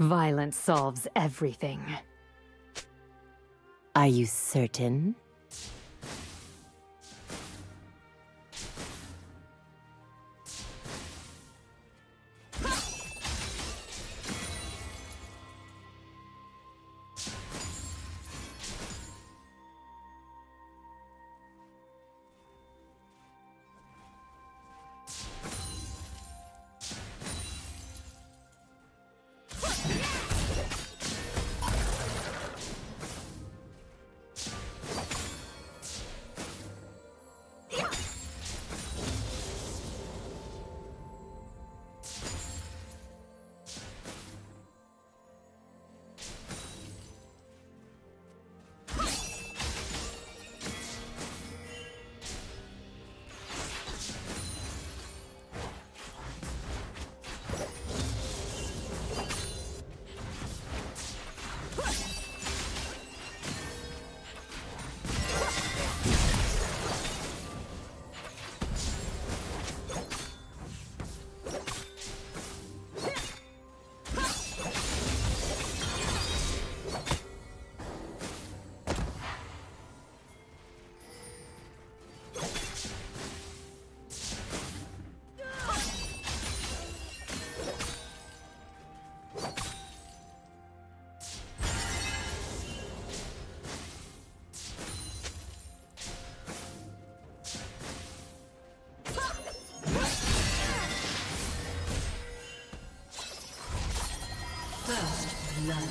Violence solves everything. Are you certain? First blood.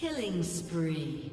Killing spree.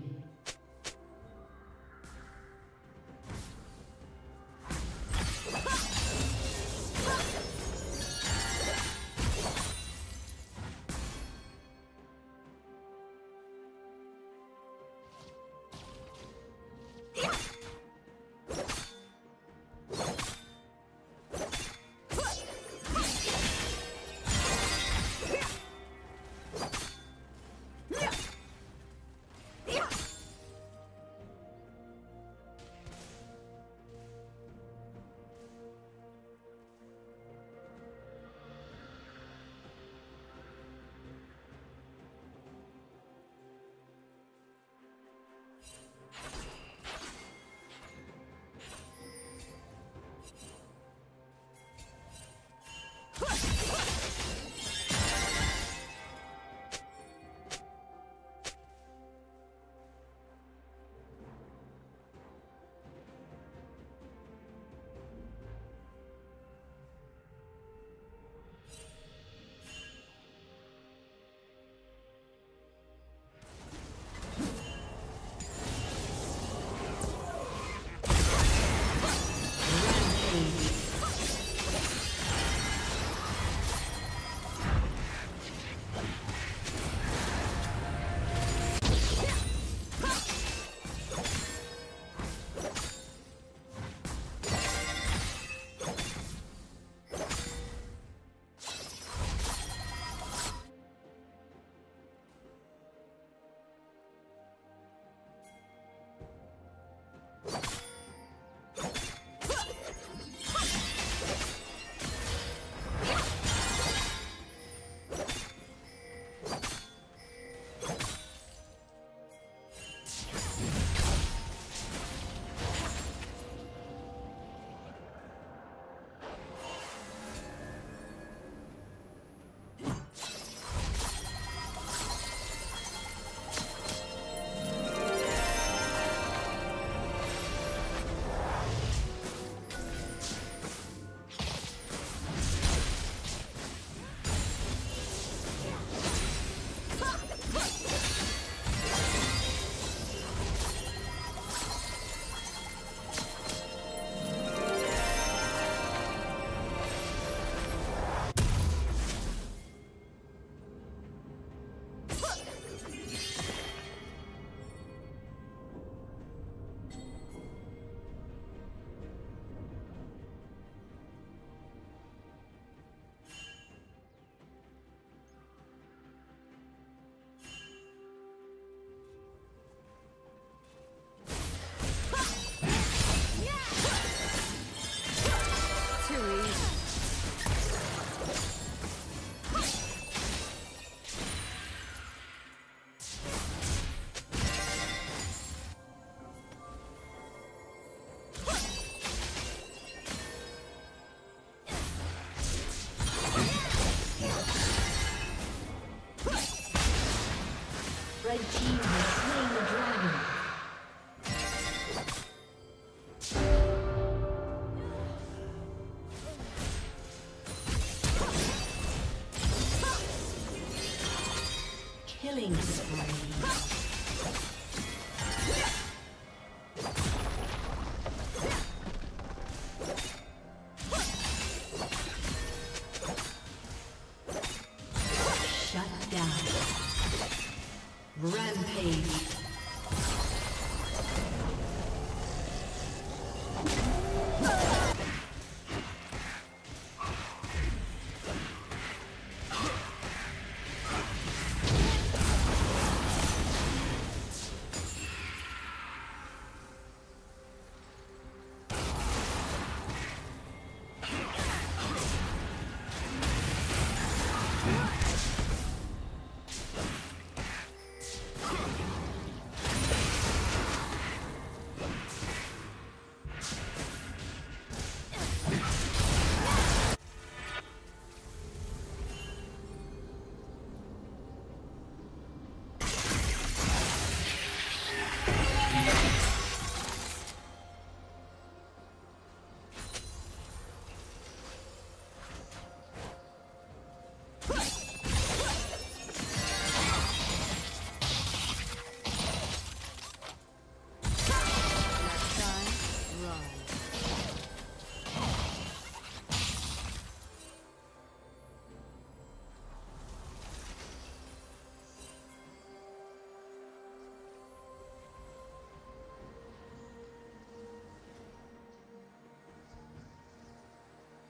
Red team has slain the dragon. Killing spree.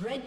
Red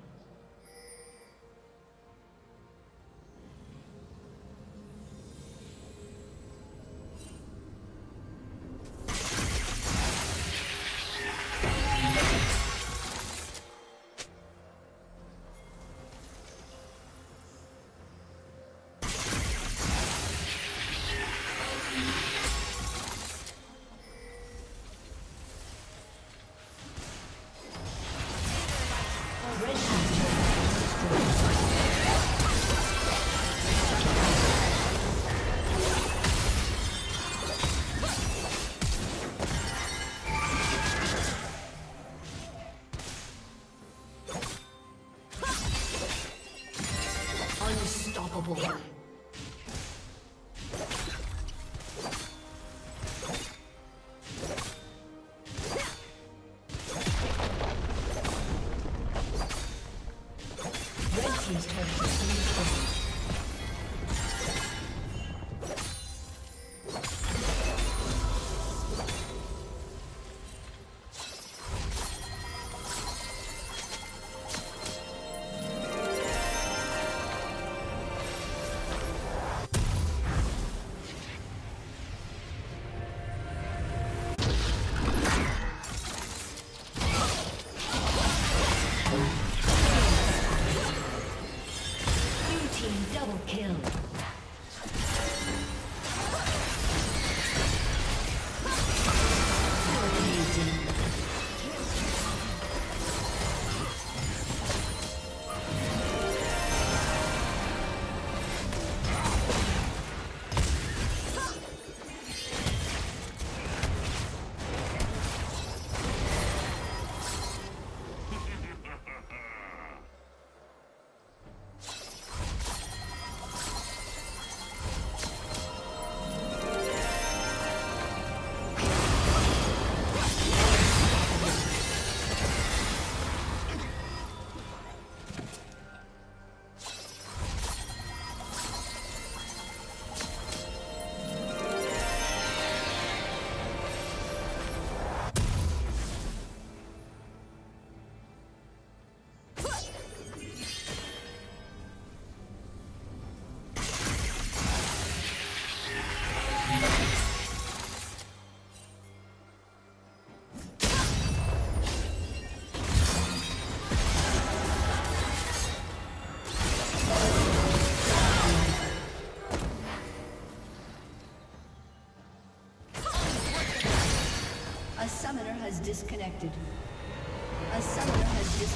A summoner has disconnected.